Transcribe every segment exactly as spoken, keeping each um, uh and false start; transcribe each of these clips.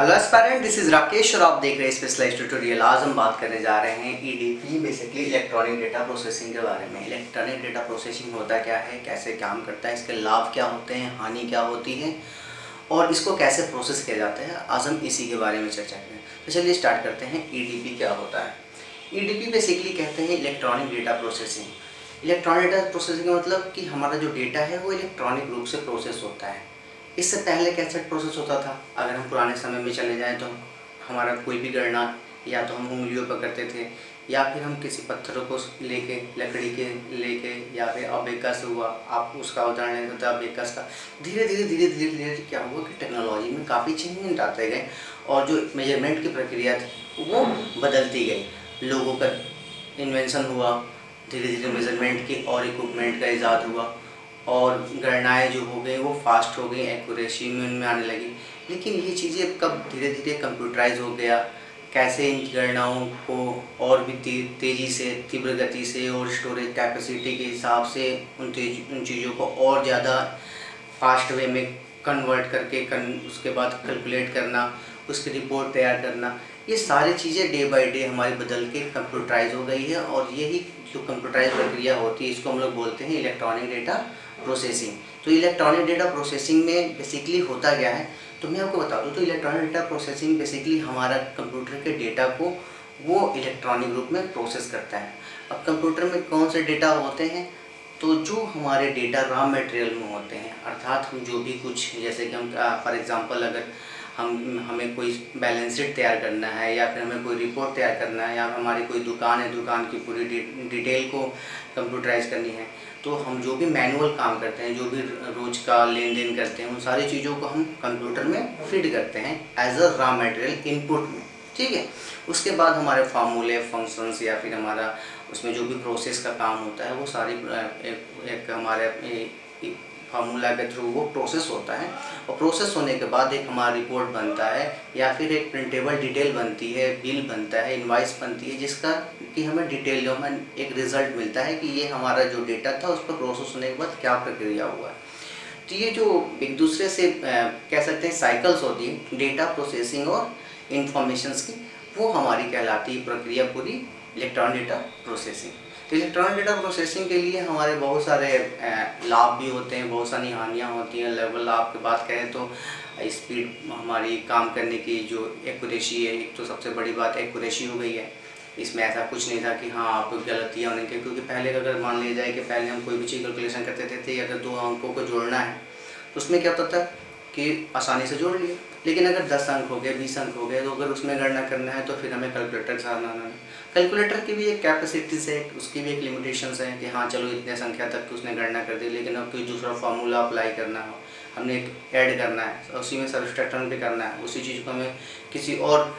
Hello aspirant, this is Rakesh और आप देख रहे हैं स्पेशलाइज ट्यूटोरियल। आज हम बात करने जा रहे हैं E D P basically electronic data processing के बारे में। इलेक्ट्रॉनिक डेटा प्रोसेसिंग होता क्या है, कैसे काम करता है, इसके लाभ क्या होते हैं, हानि क्या होती है और इसको कैसे प्रोसेस किया जाता है, आज हम इसी के बारे में चर्चा करें। तो चलिए स्टार्ट करते हैं। ई डी पी क्या होता है? ई डी पी बेसिकली कहते हैं electronic data processing. Electronic data processing मतलब कि हमारा जो डेटा है वो इलेक्ट्रॉनिक रूप से प्रोसेस होता है। इससे पहले कैसे प्रोसेस होता था? अगर हम पुराने समय में चले जाएं तो हमारा कोई भी गणना या तो हम उंगलियों पर करते थे या फिर हम किसी पत्थरों को लेके, लकड़ी के लेके, या फिर अबेकस हुआ, आप उसका उदाहरण देते हैं अबेकस का। धीरे धीरे धीरे धीरे धीरे क्या हुआ कि टेक्नोलॉजी में काफ़ी चेंजेस आते गए और जो मेजरमेंट की प्रक्रिया थी वो बदलती गई। लोगों का इन्वेंशन हुआ, धीरे धीरे मेजरमेंट की और इक्विपमेंट का ईजाद हुआ और गणनाएँ जो हो गई वो फास्ट हो गई, एक्यूरेसी में उनमें आने लगी। लेकिन ये चीज़ें कब धीरे धीरे कंप्यूटराइज हो गया, कैसे इन गणनाओं को और भी तेज़ी से, तीव्र गति से और स्टोरेज कैपेसिटी के हिसाब से उन उन चीज़ों को और ज़्यादा फास्ट वे में कन्वर्ट करके कन, उसके बाद कैलकुलेट करना, उसकी रिपोर्ट तैयार करना, ये सारी चीज़ें डे बाई डे हमारी बदल के कंप्यूटराइज हो गई है। और यही जो कंप्यूटराइज प्रक्रिया होती है इसको हम लोग बोलते हैं इलेक्ट्रॉनिक डेटा प्रोसेसिंग। तो इलेक्ट्रॉनिक डेटा प्रोसेसिंग में बेसिकली होता क्या है तो मैं आपको बता दूँ तो इलेक्ट्रॉनिक डेटा प्रोसेसिंग बेसिकली हमारा कंप्यूटर के डेटा को वो इलेक्ट्रॉनिक रूप में प्रोसेस करता है। अब कंप्यूटर में कौन से डेटा होते हैं तो जो हमारे डेटा रॉ मटेरियल में होते हैं, अर्थात हम जो भी कुछ, जैसे कि हम फॉर एग्जांपल अगर हम हमें कोई बैलेंस शीट तैयार करना है या फिर हमें कोई रिपोर्ट तैयार करना है या हमारी कोई दुकान है, दुकान की पूरी डिटेल को कंप्यूटराइज करनी है, तो हम जो भी मैनुअल काम करते हैं, जो भी रोज़ का लेन देन करते हैं, उन सारी चीज़ों को हम कंप्यूटर में फीड करते हैं as a raw material input में, ठीक है। उसके बाद हमारे फार्मूले, फंक्शंस या फिर हमारा उसमें जो भी प्रोसेस का काम होता है वो सारी एक, एक हमारे एक फार्मूला के थ्रू वो प्रोसेस होता है और प्रोसेस होने के बाद एक हमारा रिपोर्ट बनता है या फिर एक प्रिंटेबल डिटेल बनती है, बिल बनता है, इनवाइस बनती है, जिसका कि हमें डिटेल जो हमें एक रिज़ल्ट मिलता है कि ये हमारा जो डेटा था उस पर प्रोसेस होने के बाद क्या प्रक्रिया हुआ है। तो ये जो एक दूसरे से कह सकते हैं साइकिल्स होती है डेटा प्रोसेसिंग और इन्फॉर्मेशंस की, वो हमारी कहलाती है प्रक्रिया पूरी इलेक्ट्रॉनिक डेटा प्रोसेसिंग। तो इलेक्ट्रॉनिक डेटा प्रोसेसिंग के लिए हमारे बहुत सारे लाभ भी होते हैं, बहुत सारी हानियाँ होती हैं। लेवल लाभ की बात करें तो स्पीड हमारी काम करने की, जो एक्यूरेसी है, एक तो सबसे बड़ी बात एक्यूरेसी हो गई है। इसमें ऐसा कुछ नहीं था कि हाँ आप गलतियाँ होने के, क्योंकि पहले का अगर मान लिया जाए कि पहले हम कोई भी चीज़ कैलकुलेशन करते थे, थे अगर दो अंकों को जोड़ना है तो उसमें क्या होता था कि आसानी से जोड़ लिए, लेकिन अगर दस अंक हो गए, बीस अंक हो गए, तो अगर उसमें गणना करना है तो फिर हमें कैलकुलेटर के साथ आना है। कैलकुलेटर की भी एक कैपेसिटीज है, उसकी भी एक लिमिटेशंस है कि हाँ चलो इतने संख्या तक की उसने गणना कर दी, लेकिन अब कोई दूसरा फार्मूला अप्लाई करना हो, हमने एक ऐड करना है, उसी में सब्सट्रैक्शन भी करना है, उसी चीज़ को हमें किसी और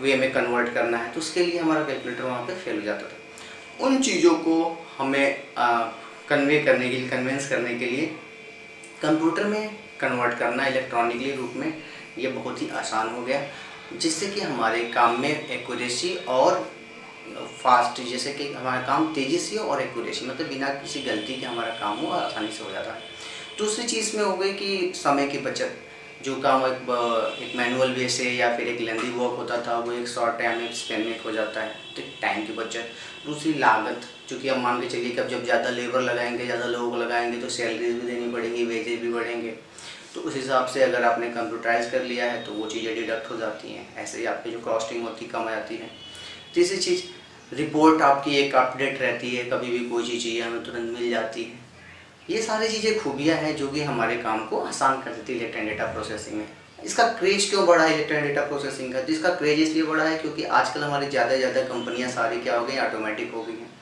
वे में कन्वर्ट करना है, तो उसके लिए हमारा कैलकुलेटर वहाँ पर फेल हो जाता था। उन चीज़ों को हमें कन्वे करने के लिए, कन्विंस करने के लिए कंप्यूटर में कन्वर्ट करना इलेक्ट्रॉनिकली रूप में ये बहुत ही आसान हो गया, जिससे कि हमारे काम में एक्यूरेसी और फास्ट, जैसे कि हमारा काम तेज़ी से और एक्यूरेसी मतलब बिना किसी गलती के हमारा काम हो, आसानी से हो जाता है। दूसरी चीज़ में हो गई कि समय की बचत। जो काम एक, एक मैनुअल वे से या फिर एक लेंदी वर्क होता था वो एक शॉर्ट टाइम स्पेन में हो जाता है, तो टाइम की बचत। दूसरी लागत, चूँकि अब मान के चलिए कि अब जब ज़्यादा लेबर लगाएंगे, ज़्यादा लोगों को लगाएंगे तो सैलरीज भी देनी पड़ेंगी, वेजेज भी बढ़ेंगे, तो उस हिसाब से अगर आपने कंप्यूटराइज कर लिया है तो वो चीज़ें डिडक्ट हो जाती हैं, ऐसे ही आपकी जो कॉस्टिंग होती है कम आ जाती है। तीसरी चीज़, रिपोर्ट आपकी एक अपडेट रहती है, कभी भी कोई चीज़ चाहिए हमें तुरंत मिल जाती है। ये सारी चीज़ें खूबियाँ हैं जो कि हमारे काम को आसान कर देती है इलेक्ट्रॉनिक डेटा प्रोसेसिंग में। इसका क्रेज क्यों बढ़ा है इलेक्ट्रॉनिक डेटा प्रोसेसिंग का? जिसका क्रेज इसलिए बढ़ा है क्योंकि आजकल हमारी ज़्यादा से ज़्यादा कंपनियाँ सारी क्या हो गई, ऑटोमेटिक हो गई हैं।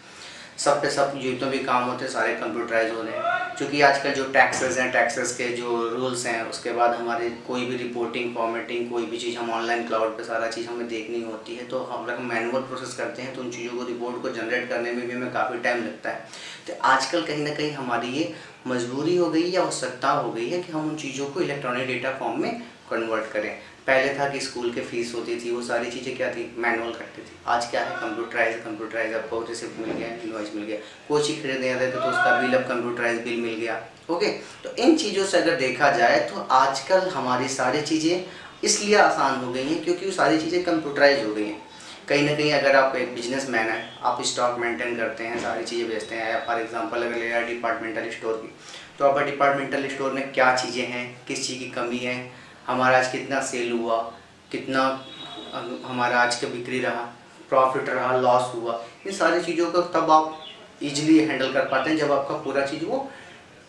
सब पे सब जितने भी काम होते हैं सारे कंप्यूटराइज हो रहे हैं, क्योंकि आजकल जो टैक्सेस हैं, टैक्सेस के जो रूल्स हैं, उसके बाद हमारे कोई भी रिपोर्टिंग, फॉर्मेटिंग, कोई भी चीज़ हम ऑनलाइन क्लाउड पे सारा चीज़ हमें देखनी होती है, तो हम लोग मैनुअल प्रोसेस करते हैं, तो उन चीज़ों को, रिपोर्ट को जनरेट करने में भी हमें काफ़ी टाइम लगता है। तो आजकल कहीं ना कहीं हमारी ये मजबूरी हो गई या आवश्यकता हो गई है कि हम उन चीज़ों को इलेक्ट्रॉनिक डेटा फॉर्म में कन्वर्ट करें। पहले था कि स्कूल के फीस होती थी, वो सारी चीज़ें क्या थी, मैनुअल करती थी। आज क्या है, कंप्यूटराइज कंप्यूटराइज आपको रिसिप्ट मिल गया, इनवॉइस मिल गया, कोई चीज़ खरीदने आते थे तो उसका बिल अब कंप्यूटराइज बिल मिल गया, ओके। तो इन चीज़ों से अगर देखा जाए तो आजकल हमारी सारी चीज़ें इसलिए आसान हो गई हैं क्योंकि वो सारी चीज़ें कंप्यूटराइज हो गई हैं। कहीं ना कहीं अगर आप एक बिजनेसमैन हैं, आप स्टॉक मेंटेन करते हैं, सारी चीज़ें बेचते हैं, फॉर एग्जांपल अगर लिया डिपार्टमेंटल स्टोर की, तो आपका डिपार्टमेंटल स्टोर में क्या चीज़ें हैं, किस चीज़ की कमी है, हमारा आज कितना सेल हुआ, कितना हमारा आज का बिक्री रहा, प्रॉफिट रहा, लॉस हुआ, इन सारी चीज़ों को तब आप ईजिली हैंडल कर पाते हैं जब आपका पूरा चीज़ वो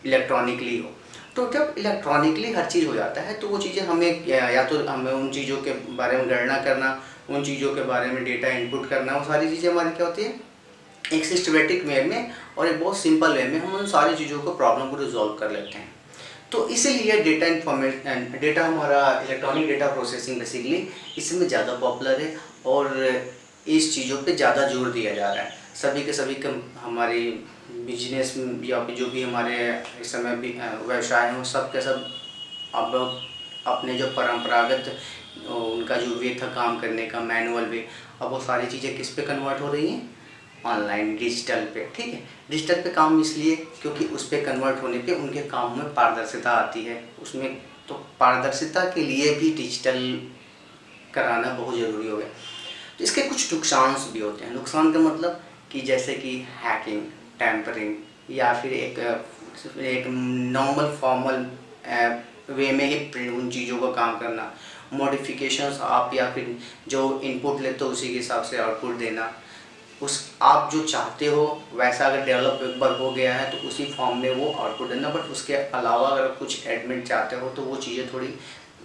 इलेक्ट्रॉनिकली हो। तो जब इलेक्ट्रॉनिकली हर चीज़ हो जाता है तो वो चीज़ें हमें या तो हमें उन चीज़ों के बारे में गणना करना, उन चीज़ों के बारे में डेटा इनपुट करना, वो सारी चीज़ें हमारी क्या होती है एक सिस्टमेटिक वे में और एक बहुत सिंपल वे में हम उन सारी चीज़ों को प्रॉब्लम को रिजॉल्व कर लेते हैं। तो इसीलिए डेटा इन्फॉर्मेशन डेटा हमारा इलेक्ट्रॉनिक डेटा प्रोसेसिंग बेसिकली इसमें ज़्यादा पॉपुलर है और इस चीज़ों पे ज़्यादा जोर दिया जा रहा है। सभी के सभी कम हमारे बिजनेस या जो भी हमारे इस समय भी व्यवसाय हैं सब के सब अब अपने जो परंपरागत उनका जो वे था काम करने का मैनुअल वे, अब वो सारी चीज़ें किस पे कन्वर्ट हो रही हैं? ऑनलाइन डिजिटल पे। ठीक है, डिजिटल पे काम इसलिए क्योंकि उस पर कन्वर्ट होने पे उनके काम में पारदर्शिता आती है उसमें, तो पारदर्शिता के लिए भी डिजिटल कराना बहुत ज़रूरी हो गया। तो इसके कुछ नुकसान भी होते हैं। नुकसान का मतलब कि जैसे कि हैकिंग, टैम्परिंग या फिर एक एक नॉर्मल फॉर्मल वे में ही उन चीज़ों का काम करना, मॉडिफिकेशंस आप या फिर जो इनपुट लेते हो उसी के हिसाब से आउटपुट देना, उस आप जो चाहते हो वैसा अगर डेवलप एक बार हो गया है तो उसी फॉर्म में वो आउटपुट देना, बट उसके अलावा अगर कुछ एडमिट चाहते हो तो वो चीज़ें थोड़ी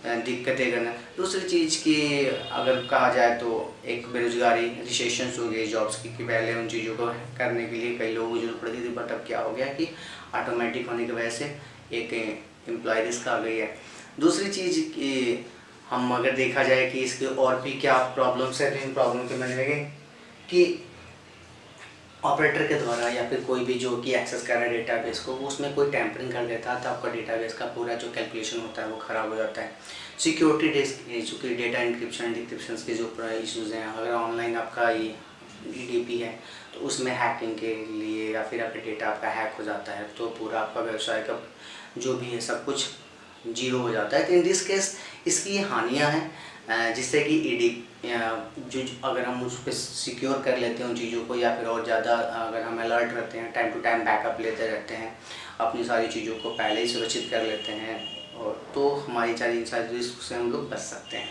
दिक्कतें करना। दूसरी चीज़ की अगर कहा जाए तो एक बेरोजगारी, रिसेशन हो गई जॉब्स की, कि पहले उन चीज़ों को करने के लिए कई लोगों को जरूरत पड़ती थी, बट अब क्या हो गया कि ऑटोमेटिक होने की वजह से एक एम्प्लॉय रिस्क आ गई है। दूसरी चीज़ कि हम अगर देखा जाए कि इसके और भी क्या प्रॉब्लम्स है, तो इन प्रॉब्लम के मैंने लगे कि ऑपरेटर के द्वारा या फिर कोई भी जो कि एक्सेस कर रहा है डेटाबेस को वो उसमें कोई टैंपरिंग कर देता है तो आपका डेटाबेस का पूरा जो कैलकुलेशन होता है वो ख़राब हो जाता है। सिक्योरिटी डेस्क जो कि डेटा इंक्रिप्शन डिक्रिप्शन के जो इश्यूज़ हैं, अगर ऑनलाइन आपका ये ई डी पी है तो उसमें हैकिंग के लिए या फिर आपका डेटा आपका हैक हो जाता है तो पूरा आपका व्यवसाय का जो भी है सब कुछ जीरो हो जाता है। तो इन दिस केस इसकी हानियाँ हैं, जिससे कि ई डी जो अगर हम उस पर सिक्योर कर लेते हैं उन चीज़ों को या फिर और ज़्यादा अगर हम अलर्ट रहते हैं, टाइम टू टाइम बैकअप लेते रहते हैं, अपनी सारी चीज़ों को पहले ही सुरक्षित कर लेते हैं और तो हमारी सारी सारी रिस्क से हम लोग बच सकते हैं।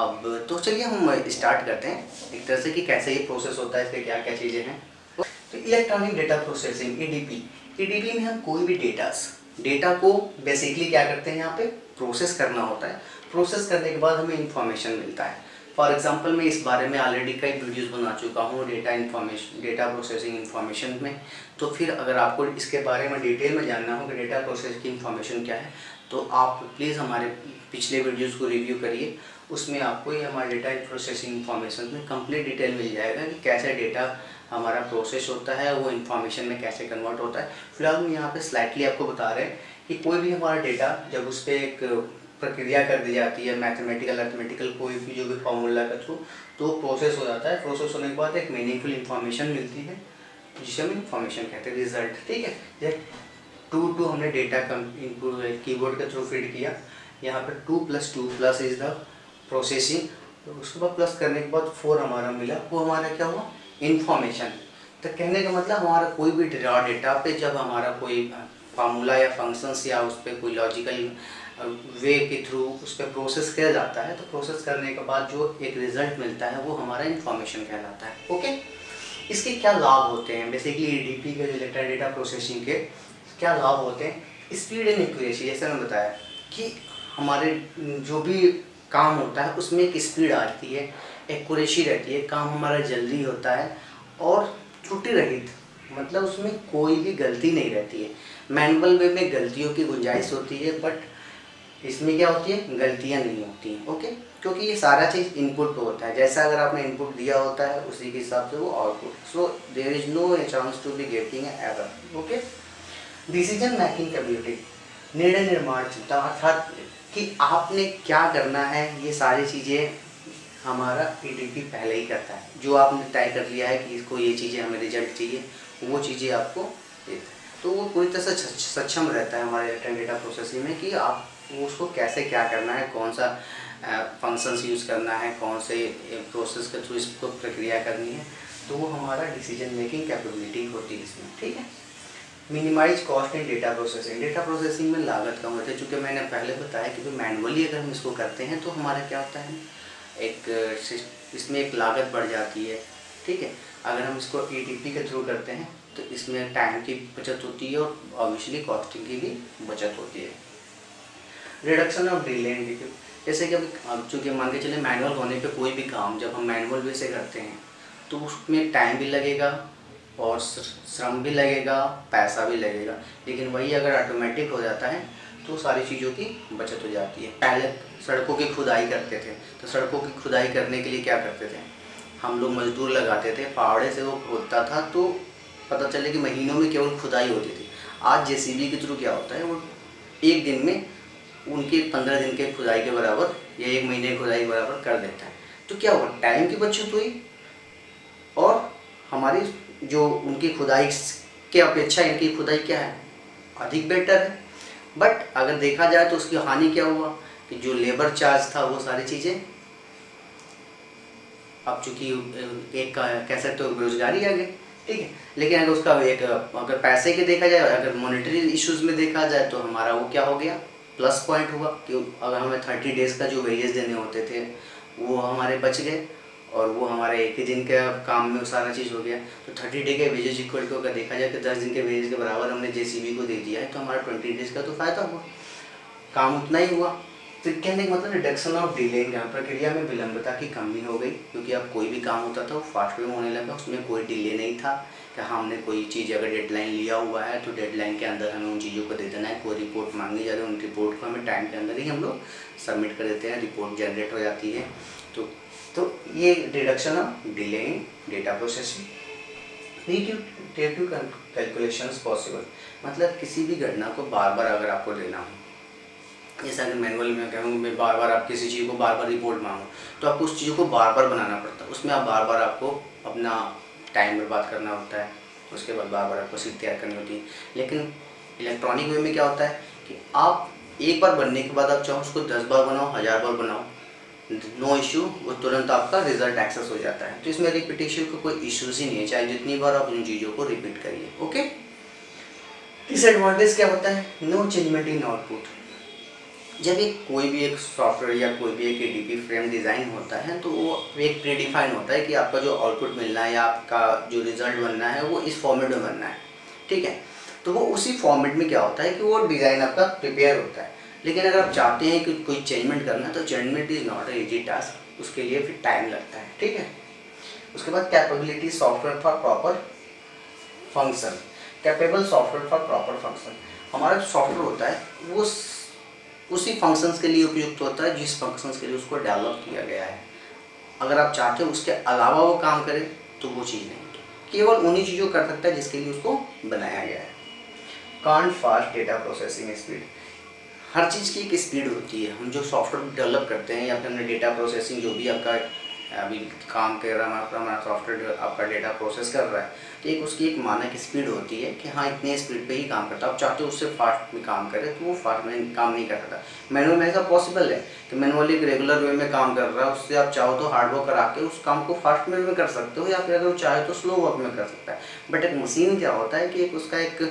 अब तो चलिए हम स्टार्ट करते हैं एक तरह से कि कैसे ये प्रोसेस होता है, इसके क्या क्या चीज़ें हैं। तो electronic data processing E D P E D P में हम कोई भी डेटास डेटा को बेसिकली क्या करते हैं यहाँ पे प्रोसेस करना होता है। प्रोसेस करने के बाद हमें इन्फॉर्मेशन मिलता है। फॉर एग्जांपल मैं इस बारे में ऑलरेडी कई वीडियोस बना चुका हूँ data information data processing information में। तो फिर अगर आपको इसके बारे में डिटेल में जानना हो कि डेटा प्रोसेस की इन्फॉर्मेशन क्या है तो आप प्लीज़ हमारे पिछले वीडियोज़ को रिव्यू करिए, उसमें आपको ये हमारे डेटा प्रोसेसिंग इन्फॉर्मेशन में कंप्लीट डिटेल मिल जाएगा कि कैसे डेटा हमारा प्रोसेस होता है, वो इन्फॉर्मेशन में कैसे कन्वर्ट होता है। फिलहाल हम यहाँ पे स्लाइटली आपको बता रहे हैं कि कोई भी हमारा डेटा जब उस पर एक प्रक्रिया कर दी जाती है मैथमेटिकल अर्थमेटिकल कोई भी जो भी फॉर्मूला का थ्रू तो प्रोसेस हो जाता है। प्रोसेस होने के बाद एक मीनिंगफुल इन्फॉर्मेशन मिलती है जिसे हम इन्फॉर्मेशन कहते हैं, रिजल्ट। ठीक है, टू टू हमने डेटा कीबोर्ड के थ्रू फीड किया, यहाँ पर two plus two plus is the processing, तो उसके बाद प्लस करने के बाद फोर हमारा मिला, वो हमारा क्या हुआ इन्फॉर्मेशन। तो कहने का मतलब हमारा कोई भी रॉ डेटा पे जब हमारा कोई फार्मूला या फंक्शंस या उस पर कोई लॉजिकल वे के थ्रू उस पर प्रोसेस किया जाता है तो प्रोसेस करने के बाद जो एक रिजल्ट मिलता है वो हमारा इन्फॉर्मेशन कहलाता है। ओके, इसके क्या लाभ होते हैं बेसिकली ई डी पी के रिलेटेड डेटा प्रोसेसिंग के क्या लाभ होते हैं? स्पीड एंड एक्यूरेसी, जैसे मैंने बताया कि हमारे जो भी काम होता है उसमें एक स्पीड आती है, एक्यूरेसी रहती है, काम हमारा जल्दी होता है और त्रुटि रहित, मतलब उसमें कोई भी गलती नहीं रहती है। मैनुअल वे में गलतियों की गुंजाइश होती है बट इसमें क्या होती है गलतियां नहीं होती हैं। ओके, क्योंकि ये सारा चीज़ इनपुट पे होता है, जैसा अगर आपने इनपुट दिया होता है उसी के हिसाब से वो output, so there is no chance to be getting error. Okay, decision making capability, निर्णय निर्माण क्षमता, अर्थात कि आपने क्या करना है ये सारी चीज़ें हमारा ईडीपी पहले ही करता है। जो आपने तय कर लिया है कि इसको ये चीज़ें हमें रिजल्ट चाहिए वो चीज़ें आपको देता है, तो वो पूरी तरह से सक्षम रहता है हमारे इलेक्ट्रॉनिक डेटा प्रोसेसिंग में कि आप उसको कैसे क्या करना है, कौन सा फंक्शंस यूज़ करना है, कौन से प्रोसेस के थ्रू इसको प्रक्रिया करनी है, तो वो हमारा डिसीजन मेकिंग कैपेबिलिटी होती है इसमें। ठीक है, minimise cost in data processing. Data processing में लागत कम होती है, चूँकि मैंने पहले बताया कि मैनुअली अगर हम इसको करते हैं तो हमारा क्या होता है, एक इसमें एक लागत बढ़ जाती है। ठीक है, अगर हम इसको ई डी पी के थ्रू करते हैं तो इसमें टाइम की बचत होती है और ऑब्वियसली कॉस्टिंग की भी बचत होती है। रिडक्शन ऑफ डिले, जैसे कि अब चूँकि मान के चले मैनुअल होने पे कोई भी काम जब हम मैनुअल वे से करते हैं तो उसमें टाइम भी लगेगा और श्रम भी लगेगा, पैसा भी लगेगा, लेकिन वही अगर ऑटोमेटिक हो जाता है तो सारी चीज़ों की बचत हो जाती है। पहले सड़कों की खुदाई करते थे तो सड़कों की खुदाई करने के लिए क्या करते थे, हम लोग मजदूर लगाते थे, फावड़े से वो खोदता था तो पता चले कि महीनों में केवल खुदाई होती थी। आज जे सी बी के थ्रू क्या होता है, वो एक दिन में उनके पंद्रह दिन के खुदाई के बराबर या एक महीने की खुदाई के बराबर कर देता है। तो क्या हुआ, टाइम की बचत हुई और हमारी जो उनकी खुदाई के अपेक्षा इनकी खुदाई क्या है, अधिक बेटर है। बट अगर देखा जाए तो उसकी हानि क्या हुआ कि जो लेबर चार्ज था वो सारी चीज़ें, अब चूँकि एक कह सकते हो बेरोजगारी आ गई। ठीक है, लेकिन अगर उसका एक अगर पैसे के देखा जाए, अगर मॉनेटरी इश्यूज़ में देखा जाए तो हमारा वो क्या हो गया, प्लस पॉइंट हुआ कि अगर हमें थर्टी डेज़ का जो वेजेस देने होते थे वो हमारे बच गए और वो हमारे एक ही दिन के काम में सारा चीज़ हो गया। तो थर्टी डे के वेजेस इक्वल टू अगर देखा जाए कि दस दिन के वेजेस के बराबर हमने जे सी बी को दे दिया है तो हमारा ट्वेंटी डेज़ का तो फ़ायदा हुआ, काम उतना ही हुआ। तो कहने का मतलब रिडक्शन ऑफ डिले, प्रक्रिया में विलंबता की कमी हो गई, क्योंकि अब कोई भी काम होता था वो फास्ट वे में होने लगा, उसमें कोई डिले नहीं था कि हमने कोई चीज़ अगर डेडलाइन लिया हुआ है तो डेडलाइन के अंदर हमें उन चीज़ों को दे देना है। कोई रिपोर्ट मांगी जा रही है, उन रिपोर्ट को हमें टाइम के अंदर ही हम लोग सबमिट कर देते हैं, रिपोर्ट जनरेट हो जाती है। तो तो ये reduction of delay in data processing. Repetitive calculation possible, मतलब किसी भी घटना को बार बार अगर आपको लेना हो, जैसे अगर मैनुअल में कहूँ मैं बार बार आप किसी चीज़ को बार बार रिपोर्ट मांगो तो आपको उस चीज़ को बार बार बनाना पड़ता है, उसमें आप बार बार आपको अपना टाइम बर्बाद करना होता है, उसके बाद बार बार आपको सीट तैयार करनी होती है। लेकिन इलेक्ट्रॉनिक वे में क्या होता है कि आप एक बार बनने के बाद आप चाहो उसको दस बार बनाओ, हज़ार बार बनाओ, नो इशू, वो तुरंत आपका रिजल्ट एक्सेस हो जाता है। तो इसमें रिपीटेशन का कोई इशूज़ ही नहीं है, चाहे जितनी बार आप उन चीज़ों को रिपीट करिए। ओके, डिसएडवांटेज क्या होता है, नो चेंजमेंट इन आउटपुट। जब एक कोई भी एक सॉफ्टवेयर या कोई भी एक E D P frame design होता है तो वो एक प्रीडिफाइन होता है कि आपका जो आउटपुट मिलना है या आपका जो रिजल्ट बनना है वो इस फॉर्मेट में बनना है। ठीक है, तो वो उसी फॉर्मेट में क्या होता है कि वो डिज़ाइन आपका प्रिपेयर होता है। लेकिन अगर आप चाहते हैं कि कोई चेंजमेंट करना तो changement is not a easy task, उसके लिए फिर टाइम लगता है। ठीक है, उसके बाद capability software for proper function, capable software for proper function. हमारा जो सॉफ्टवेयर होता है वो उसी फंक्शंस के लिए उपयुक्त होता है जिस फंक्शंस के लिए उसको डेवलप किया गया है। अगर आप चाहते हो उसके अलावा वो काम करे तो वो चीज़ नहीं, केवल उन्हीं चीज़ों कर सकता है जिसके लिए उसको बनाया गया है। Can't fast data processing speed, हर चीज़ की एक स्पीड होती है। हम जो सॉफ्टवेयर डेवलप करते हैं या फिर हमने डेटा प्रोसेसिंग जो भी आपका अभी काम कर रहा है, हमारा सॉफ्टवेयर आपका डेटा प्रोसेस कर रहा है तो एक उसकी एक मानक स्पीड होती है कि हाँ इतने स्पीड पे ही काम करता है। आप चाहते हो उससे फास्ट में काम करे तो वो फास्ट में काम नहीं कर सकता। मैनुअल में ऐसा पॉसिबल है कि मैनुअल एक रेगुलर वे में काम कर रहा है, उससे आप चाहो तो हार्ड वर्क करा के उस काम को फास्ट वे में कर सकते हो या फिर अगर वो चाहे तो स्लो वर्क में कर सकता है। बट एक मशीन क्या होता है कि एक उसका एक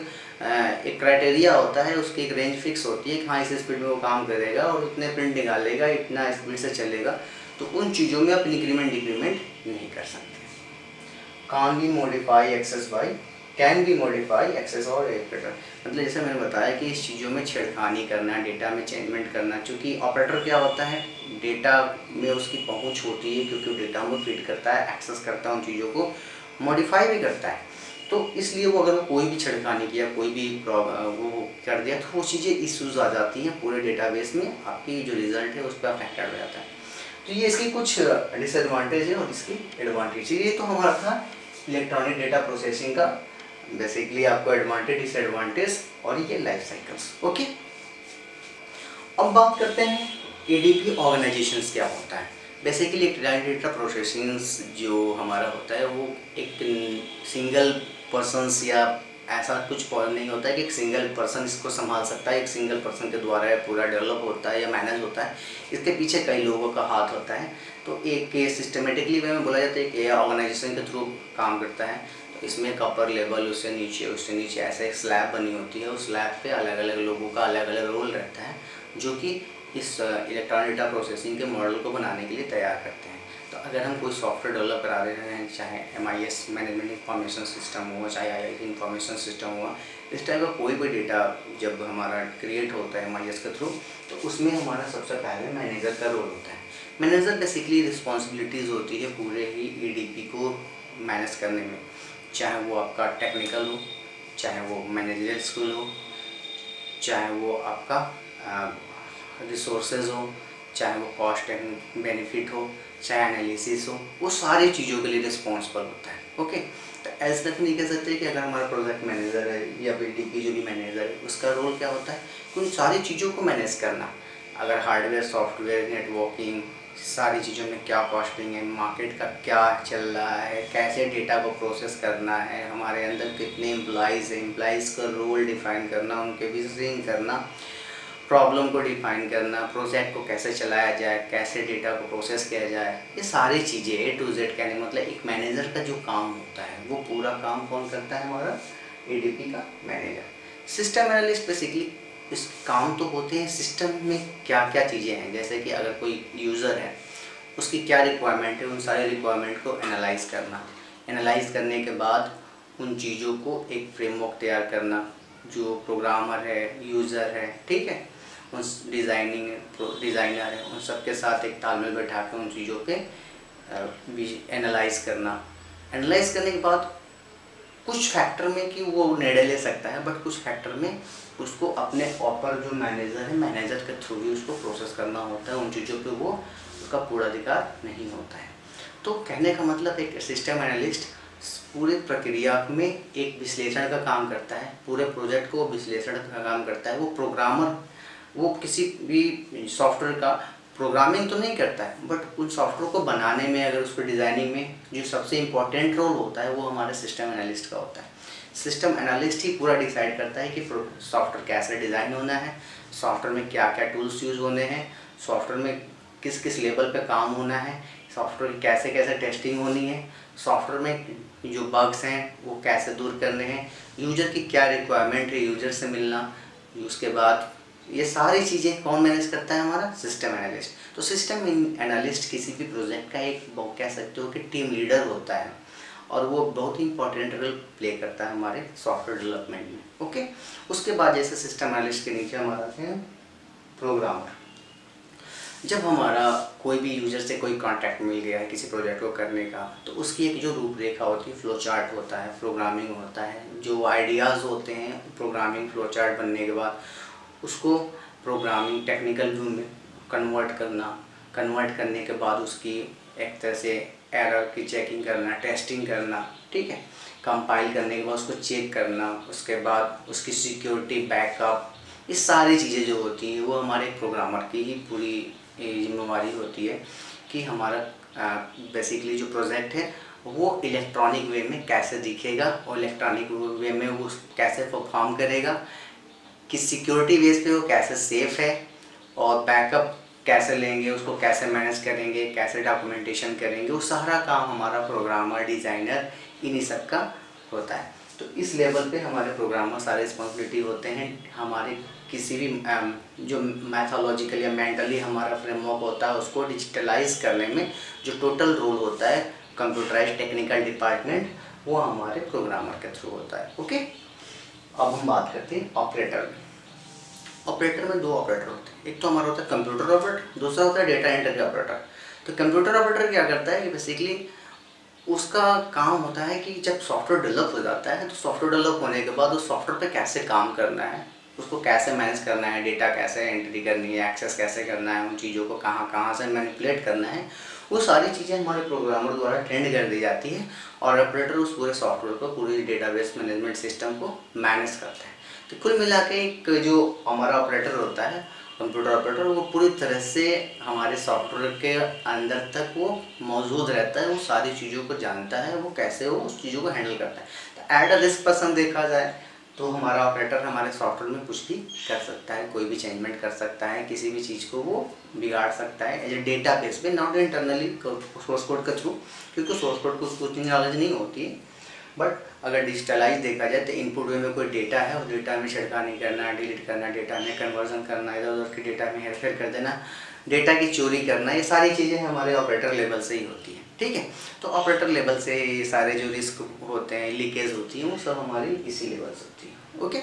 एक क्राइटेरिया होता है, उसकी एक रेंज फिक्स होती है कि हाँ इस स्पीड में वो काम करेगा और उतने प्रिंट निकालेगा, इतना स्पीड से चलेगा। तो उन चीज़ों में आप इंक्रीमेंट डिक्रीमेंट नहीं कर सकते। Can be modify access by can be modify access और ऑपरेटर, मतलब जैसे मैंने बताया कि इस चीज़ों में छेड़खानी करना, डेटा में चेंजमेंट करना, चूँकि ऑपरेटर क्या होता है, डेटा में उसकी पहुंच होती है क्योंकि डेटा में फीड करता है, एक्सेस करता है, उन चीज़ों को मॉडिफाई भी करता है। तो इसलिए वो अगर कोई भी छेड़खानी किया, कोई भी वो कर दिया तो वो चीज़ें इशूज़ आ जाती हैं पूरे डेटाबेस में, आपकी जो रिजल्ट है उस पर अफेक्टेड हो जाता है। तो ये इसकी कुछ डिसएडवांटेज है और इसकी एडवांटेज। ये तो हमारा था इलेक्ट्रॉनिक डेटा प्रोसेसिंग का बेसिकली आपको एडवांटेज, डिसएडवांटेज और ये लाइफ साइकिल्स। ओके, अब बात करते हैं ई डी पी ऑर्गेनाइजेशंस क्या होता है। बेसिकली इलेक्ट्रॉनिक डेटा प्रोसेसिंग जो हमारा होता है वो एक सिंगल पर्सनस या ऐसा कुछ पॉइंट नहीं होता है कि एक सिंगल पर्सन इसको संभाल सकता है, एक सिंगल पर्सन के द्वारा यह पूरा डेवलप होता है या मैनेज होता है। इसके पीछे कई लोगों का हाथ होता है। तो एक सिस्टमेटिकली वे में बोला जाता है कि यह ऑर्गेनाइजेशन के थ्रू काम करता है। तो इसमें अपर लेवल, उससे नीचे उससे नीचे ऐसे एक स्लैब बनी होती है। उस स्लैब पर अलग अलग लोगों का अलग अलग रोल रहता है जो कि इस इलेक्ट्रॉनिक डाटा प्रोसेसिंग के मॉडल को बनाने के लिए तैयार करते हैं। तो अगर हम कोई सॉफ्टवेयर डेवलप करा रहे हैं, चाहे M I S management information system हो, चाहे आई आई इंफॉर्मेशन सिस्टम हुआ, इस टाइप का कोई भी डेटा जब हमारा क्रिएट होता है एम आई एस के थ्रू, तो उसमें हमारा सबसे पहले मैनेजर का रोल होता है। मैनेजर बेसिकली रिस्पॉन्सिबिलिटीज़ होती है पूरे ही ई डी पी को मैनेज करने में, चाहे वो आपका टेक्निकल हो, चाहे वो मैनेजरियल स्किल हो, चाहे वो आपका रिसोर्सेज हो, चाहे वो कॉस्ट एंड बेनिफिट हो, चाहे एनालिसिस हो, वो सारी चीज़ों के लिए रिस्पॉन्सिबल होता है। ओके, तो ऐसा तक नहीं कह सकते कि अगर हमारा प्रोजेक्ट मैनेजर है या फिर डी पी जो भी मैनेजर है उसका रोल क्या होता है कि उन सारी चीज़ों को मैनेज करना। अगर हार्डवेयर, सॉफ्टवेयर, नेटवर्किंग, सारी चीज़ों में क्या कॉस्टिंग है, मार्केट का क्या चल रहा है, कैसे डेटा को प्रोसेस करना है, हमारे अंदर कितने एम्प्लॉइज़ हैं, एम्प्लॉइज़ का रोल डिफाइन करना, उनके विजिटिंग करना, प्रॉब्लम को डिफाइन करना, प्रोजेक्ट को कैसे चलाया जाए, कैसे डेटा को प्रोसेस किया जाए, ये सारी चीज़ें ए टू जेड कहने मतलब एक मैनेजर का जो काम होता है वो पूरा काम कौन करता है, हमारा एडीपी का मैनेजर। सिस्टम एनालिस्ट बेसिकली इस काम तो होते हैं, सिस्टम में क्या क्या चीज़ें हैं, जैसे कि अगर कोई यूज़र है उसकी क्या रिक्वायरमेंट है, उन सारे रिक्वायरमेंट को एनालाइज करना, एनालाइज करने के बाद उन चीज़ों को एक फ्रेमवर्क तैयार करना, जो प्रोग्रामर है, यूज़र है, ठीक है, उन डिज़ाइनिंग डिज़ाइनर है, उन सब के साथ एक तालमेल बैठा के उन चीज़ों पे एनालाइज करना। एनालाइज करने के बाद कुछ फैक्टर में कि वो निर्णय ले सकता है, बट कुछ फैक्टर में उसको अपने ऊपर जो मैनेजर है, मैनेजर के थ्रू ही उसको प्रोसेस करना होता है, उन चीज़ों पे वो उसका पूरा अधिकार नहीं होता है। तो कहने का मतलब एक सिस्टम एनालिस्ट पूरे प्रक्रिया में एक विश्लेषण का काम करता है, पूरे प्रोजेक्ट को विश्लेषण का काम करता है। वो प्रोग्रामर, वो किसी भी सॉफ्टवेयर का प्रोग्रामिंग तो नहीं करता है, बट उन सॉफ्टवेयर को बनाने में, अगर उसको डिज़ाइनिंग में जो सबसे इम्पॉर्टेंट रोल होता है वो हमारे सिस्टम एनालिस्ट का होता है। सिस्टम एनालिस्ट ही पूरा डिसाइड करता है कि सॉफ्टवेयर कैसे डिज़ाइन होना है, सॉफ्टवेयर में क्या क्या टूल्स यूज़ होने हैं, सॉफ्टवेयर में किस किस लेवल पे काम होना है, सॉफ्टवेयर की कैसे कैसे टेस्टिंग होनी है, सॉफ्टवेयर में जो बग्स हैं वो कैसे दूर करने हैं, यूज़र की क्या रिक्वायरमेंट है, यूज़र से मिलना, उसके बाद ये सारी चीज़ें कौन मैनेज करता है, हमारा सिस्टम एनालिस्ट। तो सिस्टम एनालिस्ट किसी भी प्रोजेक्ट का एक बहुत कह सकते हो कि टीम लीडर होता है, और वो बहुत ही इंपॉर्टेंट रोल प्ले करता है हमारे सॉफ्टवेयर डेवलपमेंट में। ओके, उसके बाद जैसे सिस्टम एनालिस्ट के नीचे हमारा है प्रोग्रामर। जब हमारा कोई भी यूजर से कोई कॉन्टैक्ट मिल गया है किसी प्रोजेक्ट को करने का, तो उसकी एक जो रूपरेखा होती है, फ्लो चार्ट होता है, प्रोग्रामिंग होता है, जो आइडियाज़ होते हैं प्रोग्रामिंग फ्लो चार्ट बनने के बाद उसको प्रोग्रामिंग टेक्निकल व्यू में कन्वर्ट करना, कन्वर्ट करने के बाद उसकी एक तरह से एरर की चेकिंग करना, टेस्टिंग करना, ठीक है, कंपाइल करने के बाद उसको चेक करना, उसके बाद उसकी सिक्योरिटी, बैकअप, ये सारी चीज़ें जो होती हैं वो हमारे प्रोग्रामर की ही पूरी जिम्मेवारी होती है कि हमारा बेसिकली जो प्रोजेक्ट है वो इलेक्ट्रॉनिक वे में कैसे दिखेगा और इलेक्ट्रॉनिक वे में वो कैसे परफॉर्म करेगा, कि सिक्योरिटी बेस पे वो कैसे सेफ है, और बैकअप कैसे लेंगे, उसको कैसे मैनेज करेंगे, कैसे डॉक्यूमेंटेशन करेंगे, वो सारा काम हमारा प्रोग्रामर, डिज़ाइनर, इन्हीं सब का होता है। तो इस लेवल पे हमारे प्रोग्रामर सारे रिस्पॉन्सिबिलिटी होते हैं। हमारे किसी भी जो मैथोलॉजिकल या मेंटली हमारा फ्रेमवर्क होता है उसको डिजिटलाइज करने में जो टोटल रोल होता है कंप्यूटराइज टेक्निकल डिपार्टमेंट, वो हमारे प्रोग्रामर के थ्रू होता है। ओके, अब हम बात करते हैं ऑपरेटर में। ऑपरेटर में दो ऑपरेटर होते हैं, एक तो हमारा होता है कंप्यूटर ऑपरेटर, दूसरा होता है डेटा एंट्री ऑपरेटर। तो कंप्यूटर ऑपरेटर क्या करता है कि बेसिकली उसका काम होता है कि जब सॉफ्टवेयर डेवलप हो जाता है, तो सॉफ्टवेयर डेवलप होने के बाद उस सॉफ्टवेयर पे कैसे काम करना है, उसको कैसे मैनेज करना है, डेटा कैसे एंट्री करनी है, एक्सेस कैसे करना है, उन चीज़ों को कहाँ कहाँ से मैनिपुलेट करना है, वो सारी चीज़ें हमारे प्रोग्रामर द्वारा ट्रेंड कर दी जाती है, और ऑपरेटर उस पूरे सॉफ्टवेयर को, पूरे डेटाबेस मैनेजमेंट सिस्टम को मैनेज करता है। तो कुल मिला के एक जो हमारा ऑपरेटर होता है कंप्यूटर ऑपरेटर, वो पूरी तरह से हमारे सॉफ्टवेयर के अंदर तक वो मौजूद रहता है, वो सारी चीज़ों को जानता है, वो कैसे वो उस चीज़ों को हैंडल करता है। एट अ रिस्क पर्सन देखा जाए तो हमारा ऑपरेटर हमारे सॉफ्टवेयर में कुछ भी कर सकता है, कोई भी चेंजमेंट कर सकता है, किसी भी चीज़ को वो बिगाड़ सकता है एज ए डेटा बेस पे, नॉट इंटरनली सोर्स कोड का थ्रू, क्योंकि सोर्स कोड को कुछ नॉलेज नहीं होती है। बट अगर डिजिटलाइज देखा जाए तो इनपुट वे में कोई डेटा है और डेटा में छिड़कानी करना, डिलीट करना, डेटा में कन्वर्जन करना, इधर उधर के डेटा में हेरफेर कर देना, डेटा की चोरी करना, ये सारी चीज़ें हमारे ऑपरेटर लेवल से ही होती हैं। ठीक है, तो ऑपरेटर लेवल से ये सारे जो रिस्क होते हैं, लीकेज होती हैं, वो सब हमारी इसी लेवल से होती है। ओके,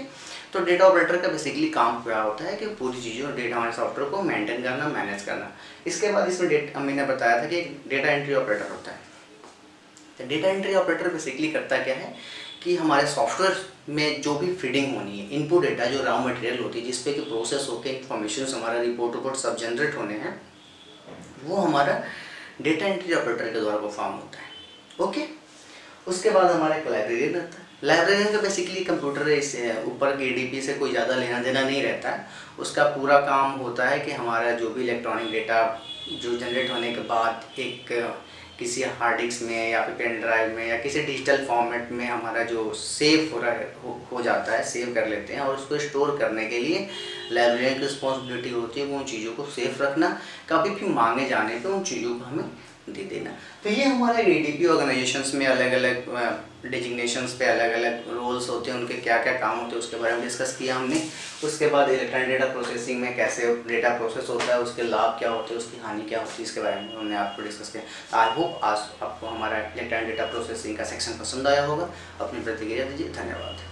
तो डेटा ऑपरेटर का बेसिकली काम क्या होता है कि पूरी चीज़ों डेटा हमारे सॉफ्टवेयर को मेंटेन करना, मैनेज करना। इसके बाद इसमें डेटा मैंने बताया था कि डेटा एंट्री ऑपरेटर होता है। डेटा एंट्री ऑपरेटर बेसिकली करता क्या है कि हमारे सॉफ्टवेयर में जो भी फीडिंग होनी है, इनपुट डेटा जो रॉ मटेरियल होती है जिसपे कि प्रोसेस होकर इंफॉर्मेशन हमारा रिपोर्ट रिपोर्ट सब जनरेट होने हैं, वो हमारा डेटा एंट्री ऑपरेटर के द्वारा परफॉर्म होता है। ओके, उसके बाद हमारा एक लाइब्रेरियन रहता है। लाइब्रेरियन का बेसिकली कंप्यूटर से ऊपर के ईडीपी से कोई ज़्यादा लेना देना नहीं रहता है। उसका पूरा काम होता है कि हमारा जो भी इलेक्ट्रॉनिक डेटा जो जनरेट होने के बाद एक किसी हार्ड डिस्क में या फिर पेन ड्राइव में या किसी डिजिटल फॉर्मेट में हमारा जो सेव हो रहा है हो, हो जाता है, सेव कर लेते हैं और उसको स्टोर करने के लिए लाइब्रेरियन की रिस्पॉन्सिबिलिटी होती है उन चीज़ों को सेफ रखना, कभी भी मांगे जाने पे उन चीज़ों को हमें दे देना। तो ये हमारे ईडीपी ऑर्गेनाइजेशंस में अलग अलग डिजिग्नेशंस पे अलग अलग रोल्स होते हैं, उनके क्या क्या काम होते हैं उसके बारे में डिस्कस किया हमने। उसके बाद इलेक्ट्रॉनिक डेटा प्रोसेसिंग में कैसे डेटा प्रोसेस होता है, उसके लाभ क्या होते हैं, उसकी हानि क्या होती है, इसके बारे में हमने आपको डिस्कस किया। आई होप आज आपको हमारा इलेक्ट्रॉनिक डेटा प्रोसेसिंग का सेक्शन पसंद आया होगा। अपनी प्रतिक्रिया दीजिए। धन्यवाद।